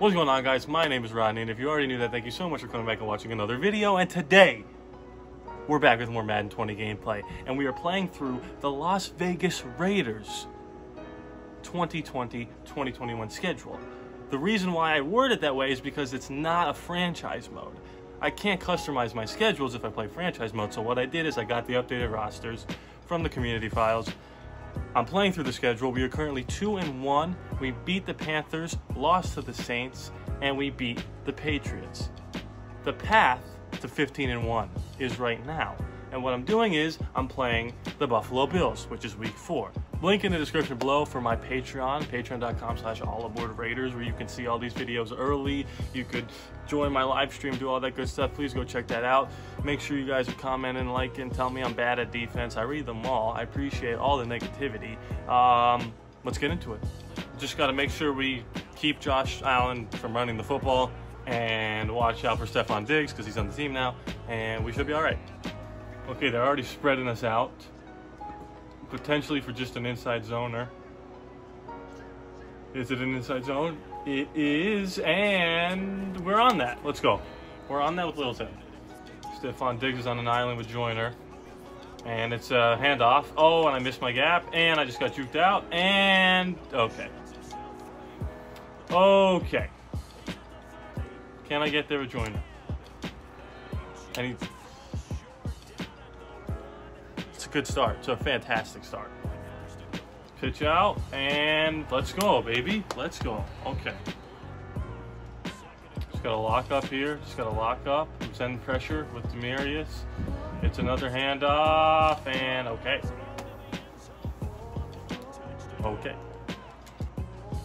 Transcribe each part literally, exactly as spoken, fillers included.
What's going on, guys? My name is Rodney, and if you already knew that, thank you so much for coming back and watching another video. And today we're back with more Madden twenty gameplay, and we are playing through the Las Vegas Raiders twenty twenty twenty twenty-one schedule. The reason why I word it that way is because it's not a franchise mode. I can't customize my schedules if I play franchise mode, so what I did is I got the updated rosters from the community files. I'm playing through the schedule. We are currently two and one. We beat the Panthers, lost to the Saints, and we beat the Patriots. The path to fifteen and one is right now. And what I'm doing is I'm playing the Buffalo Bills, which is week four. Link in the description below for my Patreon, patreon dot com slash all aboard raiders, where you can see all these videos early. You could join my live stream, do all that good stuff. Please go check that out. Make sure you guys are commenting, liking, tell me I'm bad at defense. I read them all. I appreciate all the negativity. Um, let's get into it. Just got to make sure we keep Josh Allen from running the football and watch out for Stefan Diggs because he's on the team now, and we should be all right. Okay, they're already spreading us out. Potentially for just an inside zoner. Is it an inside zone? It is, and we're on that. Let's go. We're on that with Littleton. Stefan Diggs is on an island with Joyner. And it's a handoff. Oh, and I missed my gap, and I just got juked out, and okay. Okay. Can I get there with Joyner? I need... Good start. It's a fantastic start. Pitch out, and let's go, baby. Let's go. Okay. Just got to lock up here. Just got to lock up. I'm sending pressure with Demarius. It's another handoff, and okay. Okay.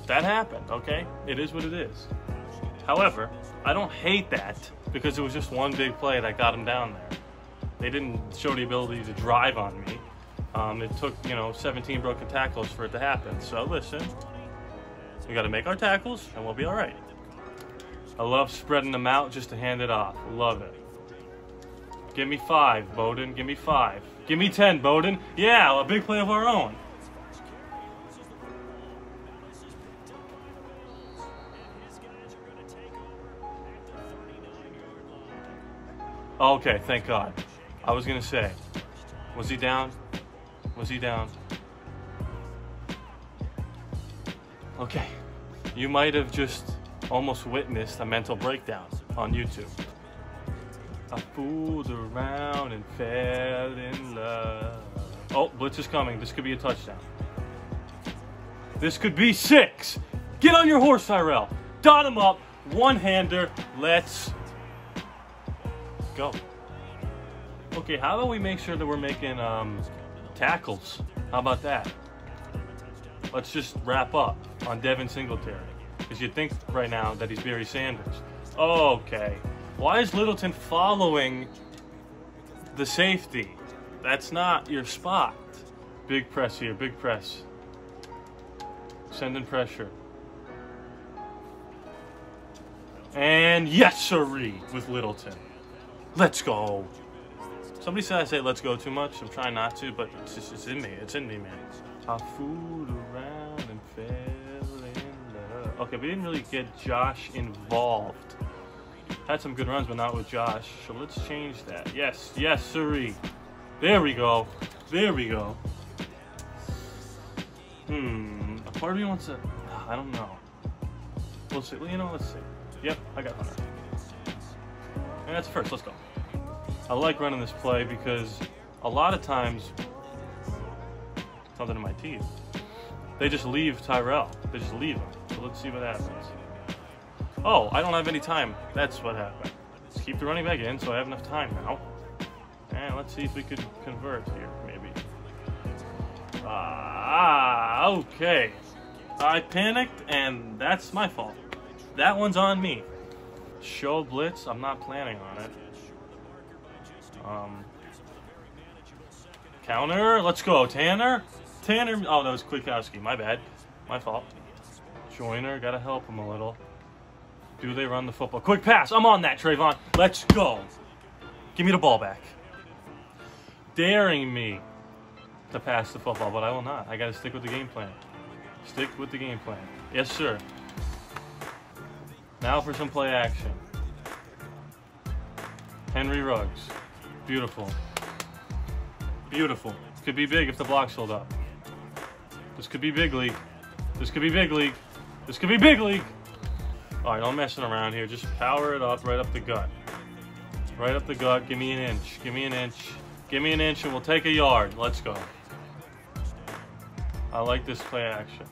That happened, okay? It is what it is. However, I don't hate that because it was just one big play that got him down there. They didn't show the ability to drive on me. Um, it took, you know, seventeen broken tackles for it to happen. So listen, we got to make our tackles and we'll be all right. I love spreading them out just to hand it off. Love it. Give me five, Bowden. Give me five. Give me ten, Bowden. Yeah, a big play of our own. Okay, thank God. I was gonna say, was he down? Was he down? Okay, you might have just almost witnessed a mental breakdown on YouTube. I fooled around and fell in love. Oh, blitz is coming. This could be a touchdown. This could be six. Get on your horse, Tyrell. Dot him up. One-hander. Let's go. Okay, how about we make sure that we're making um, tackles? How about that? Let's just wrap up on Devin Singletary. Because you think right now that he's Barry Sanders. Okay. Why is Littleton following the safety? That's not your spot. Big press here. Big press. Sending pressure. And yes, sirree with Littleton. Let's go. Somebody said I say let's go too much. I'm trying not to, but it's just, it's in me. It's in me, man. I fooled around and fell in love. Okay, we didn't really get Josh involved. Had some good runs, but not with Josh. So let's change that. Yes, yes, sirree. There we go. There we go. Hmm. A part of me wants to... I don't know. We'll see. You know, let's see. Yep, I got Hunter. And that's first. Let's go. I like running this play because a lot of times, something in my teeth, they just leave Tyrell. They just leave him. So let's see what happens. Oh, I don't have any time. That's what happened. Let's keep the running back in so I have enough time now. And let's see if we could convert here, maybe. Ah, uh, okay. I panicked, and that's my fault. That one's on me. Show blitz. I'm not planning on it. Um, counter, let's go, Tanner, Tanner, oh, that was Kwiatkowski, my bad, my fault. Joyner, gotta help him a little. Do they run the football? Quick pass, I'm on that, Trayvon, let's go. Give me the ball back. Daring me to pass the football, but I will not. I gotta stick with the game plan. Stick with the game plan. Yes, sir. Now for some play action. Henry Ruggs. Beautiful. Beautiful. This could be big if the blocks hold up. This could be big league. This could be big league. This could be big league. All right, I'm messing around here. Just power it up right up the gut. Right up the gut. Give me an inch. Give me an inch. Give me an inch and we'll take a yard. Let's go. I like this play action.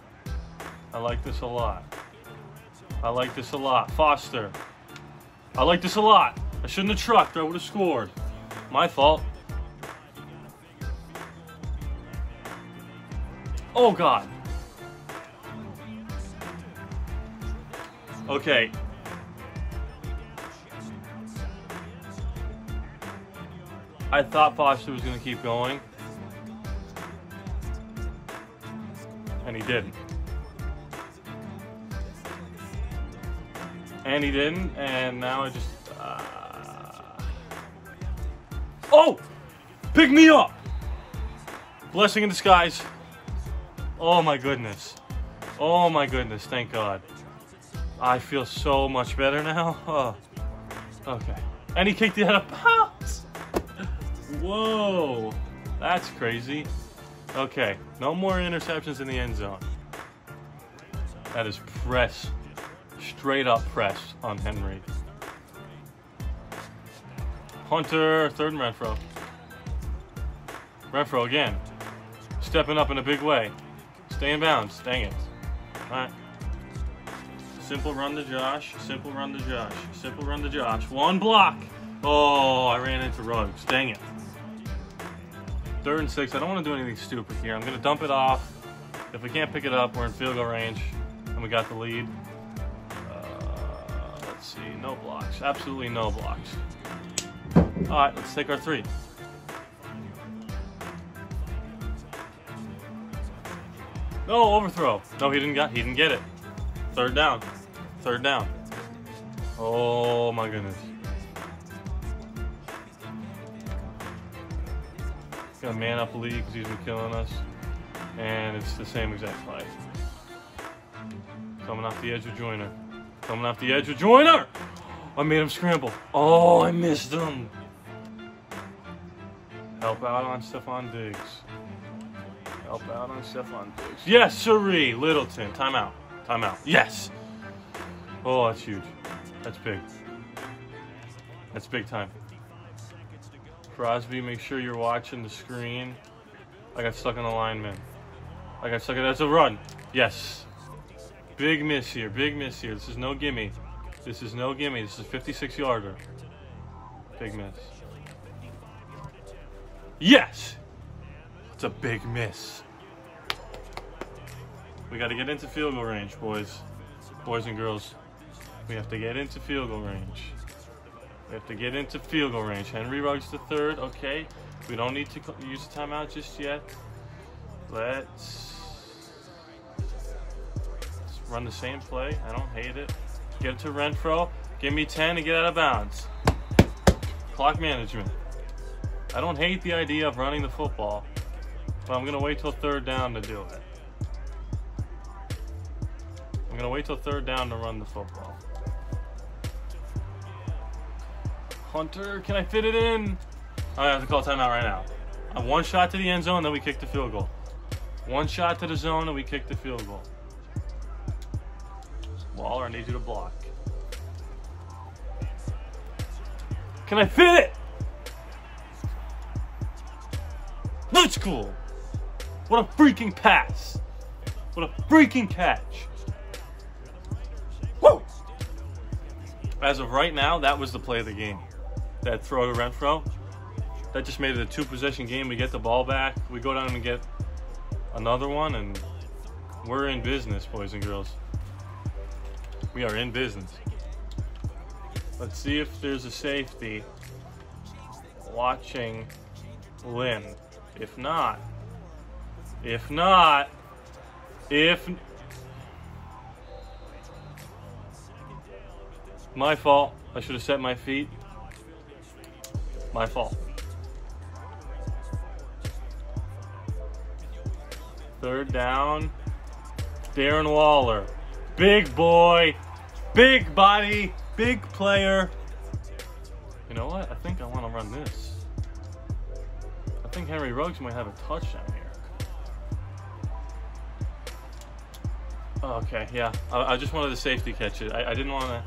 I like this a lot. I like this a lot. Foster. I like this a lot. I shouldn't have trucked. I would have scored. My fault. Oh, God. Okay. I thought Foster was going to keep going. And he didn't. And he didn't. And now I just... Uh... Oh! Pick me up! Blessing in disguise. Oh, my goodness. Oh, my goodness. Thank God. I feel so much better now. Oh. Okay. And he kicked it out of bounds. Whoa. That's crazy. Okay. No more interceptions in the end zone. That is press. Straight up press on Henry. Hunter. Third and Renfrow. Renfrow again. Stepping up in a big way. Stay in bounds. Dang it. All right. Simple run to Josh. Simple run to Josh. Simple run to Josh. One block. Oh, I ran into Ruggs. Dang it. Third and six. I don't want to do anything stupid here. I'm going to dump it off. If we can't pick it up, we're in field goal range. And we got the lead. Uh, let's see. No blocks. Absolutely no blocks. All right. Let's take our three. No, overthrow. No, he didn't got he didn't get it. Third down. Third down. Oh my goodness. Got a man up lead because he's been killing us. And it's the same exact play. Coming off the edge with Joyner. Coming off the edge with Joyner! I made him scramble. Oh, I missed him. Help out on Stefan Diggs. Help out on Stefan Diggs. Yes, sirree. Littleton. Timeout. Timeout. Yes. Oh, that's huge. That's big. That's big time. Crosby, make sure you're watching the screen. I got stuck on the lineman. I got stuck. That's a run. Yes. Big miss here. Big miss here. This is no gimme. This is no gimme. This is a fifty-six yarder. Big miss. Yes. It's a big miss. We got to get into field goal range, boys. Boys and girls. We have to get into field goal range. We have to get into field goal range. Henry Ruggs the third. Okay. We don't need to use the timeout just yet. Let's... Let's run the same play. I don't hate it. Get it to Renfrow. Give me ten and get out of bounds. Clock management. I don't hate the idea of running the football. But I'm going to wait till third down to do it. I'm going to wait till third down to run the football. Hunter, can I fit it in? I have to call timeout right now. I have one shot to the end zone, then we kick the field goal. One shot to the zone, and we kick the field goal. Waller, I need you to block. Can I fit it? That's cool. What a freaking pass. What a freaking catch. Woo! As of right now, that was the play of the game. That throw to Renfrow. That just made it a two-possession game. We get the ball back. We go down and get another one, and we're in business, boys and girls. We are in business. Let's see if there's a safety watching Lynn. If not, if not, if... My fault. I should have set my feet. My fault. Third down. Darren Waller. Big boy. Big body, big player. You know what? I think I want to run this. I think Henry Ruggs might have a touchdown here. Oh, okay, yeah. I, I just wanted to safety catch it. I, I didn't want to.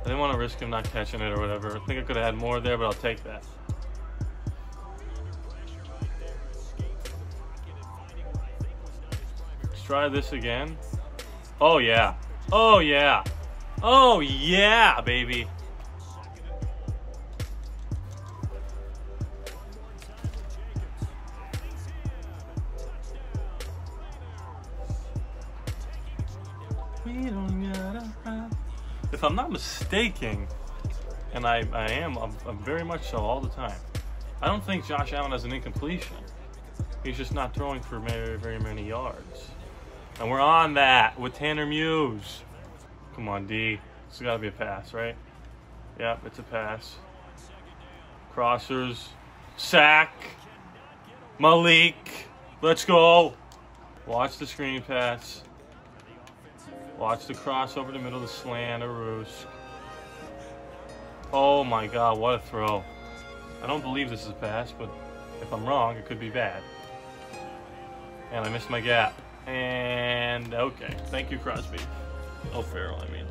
I didn't want to risk him not catching it or whatever. I think I could have had more there, but I'll take that. Let's try this again. Oh yeah. Oh yeah. Oh yeah, baby. If I'm not mistaken, and I, I am, I'm, I'm very much so all the time, I don't think Josh Allen has an incompletion. He's just not throwing for very, very many yards. And we're on that with Tanner Muse. Come on, D. It's got to be a pass, right? Yep, it's a pass. Crossers. Sack. Malik. Let's go. Watch the screen pass. Watch the cross over the middle, the slant, a roost. Oh my God, what a throw. I don't believe this is a pass, but if I'm wrong, it could be bad. And I missed my gap. And okay, thank you, Crosby. Oh, Farrell, I mean.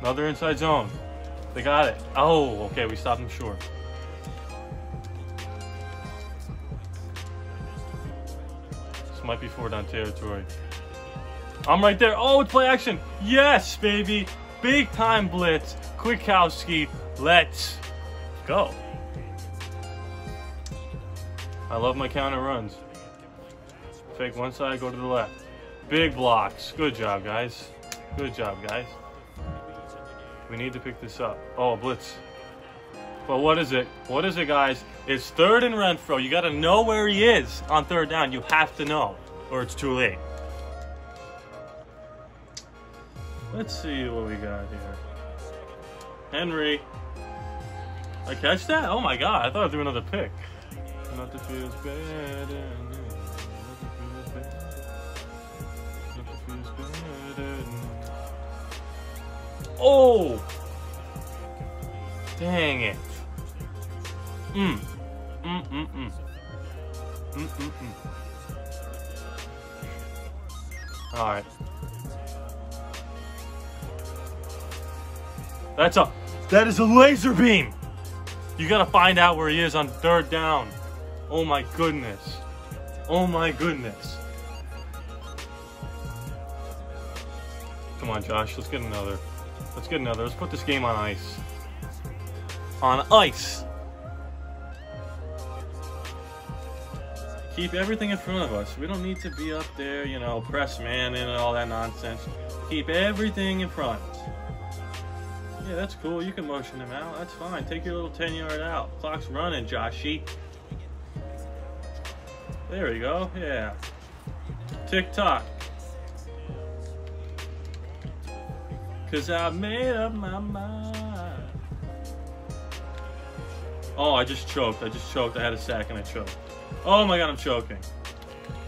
Another inside zone. They got it. Oh, okay, we stopped him short. Might be forward on territory. I'm right there. Oh, play action. Yes, baby. Big time blitz. Kwiatkowski. Let's go. I love my counter runs. Fake one side, go to the left. Big blocks. Good job, guys. Good job, guys. We need to pick this up. Oh, blitz. But what is it? What is it, guys? It's third and Renfrow. You got to know where he is on third down. You have to know, or it's too late. Let's see what we got here. Henry. I catch that? Oh, my God. I thought I'd do another pick. Not to feel bad. Oh! Dang it. Mm. Mm, mm, mm. Mm, mm, mm. All right. That's a, that is a laser beam. You gotta find out where he is on third down. Oh my goodness. Oh my goodness. Come on, Josh, let's get another. Let's get another. Let's put this game on ice. On ice. Keep everything in front of us. We don't need to be up there, you know, press man in and all that nonsense. Keep everything in front. Yeah, that's cool. You can motion him out. That's fine. Take your little ten yard out. Clock's running, Joshy. There we go. Yeah. Tick tock. Cause I made up my mind. Oh, I just choked. I just choked. I had a sack and I choked. Oh my God, I'm choking.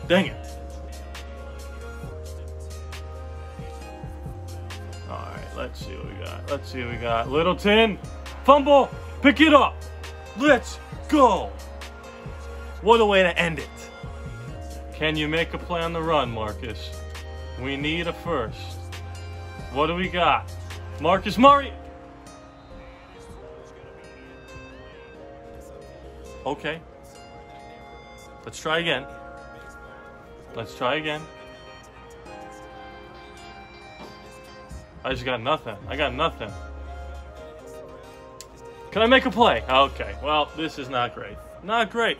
Dang it. All right, let's see what we got. Let's see what we got. Littleton, fumble, pick it up. Let's go. What a way to end it. Can you make a play on the run, Marcus? We need a first. What do we got? Marcus Murray. Okay. Let's try again. Let's try again. I just got nothing. I got nothing. Can I make a play? Okay. Well, this is not great. Not great.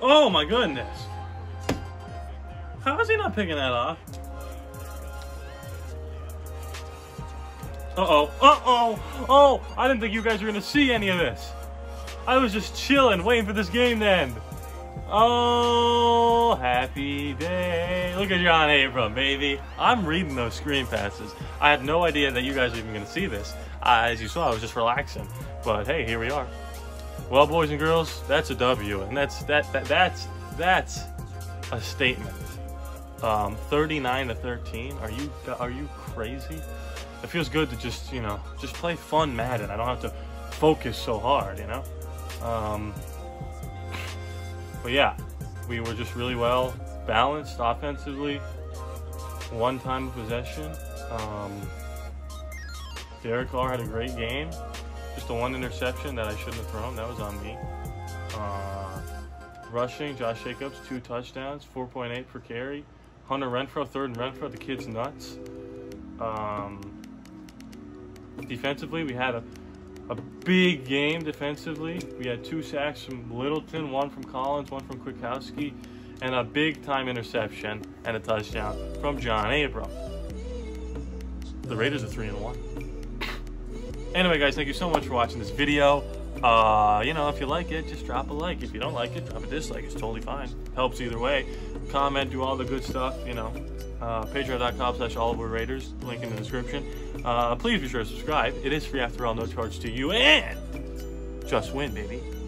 Oh, my goodness. How is he not picking that off? Uh-oh. Uh-oh. Oh, I didn't think you guys were going to see any of this. I was just chilling, waiting for this game to end. Oh, happy day. Look at John Abraham, baby. I'm reading those screen passes. I had no idea that you guys were even going to see this. Uh, as you saw, I was just relaxing. But hey, here we are. Well, boys and girls, that's a W. And that's, that, that that's, that's a statement. Um, thirty-nine to thirteen. Are you are you crazy? It feels good to just, you know, just play fun Madden. I don't have to focus so hard, you know? Um, but yeah, we were just really well balanced offensively. One time of possession. Um, Derek Carr had a great game. Just the one interception that I shouldn't have thrown. That was on me. Uh, rushing, Josh Jacobs, two touchdowns, four point eight per carry. Hunter Renfrow, third and Renfrow, the kid's nuts. Um, defensively, we had a, a big game defensively. We had two sacks from Littleton, one from Collins, one from Kwiatkowski, and a big-time interception and a touchdown from John Abraham. The Raiders are three and one. Anyway, guys, thank you so much for watching this video. Uh, you know, if you like it, just drop a like. If you don't like it, drop a dislike. It's totally fine. Helps either way. Comment, do all the good stuff, you know. Uh, Patreon.com slash Oliver Raiders. Link in the description. Uh, please be sure to subscribe. It is free after all. No charge to you. And just win, baby.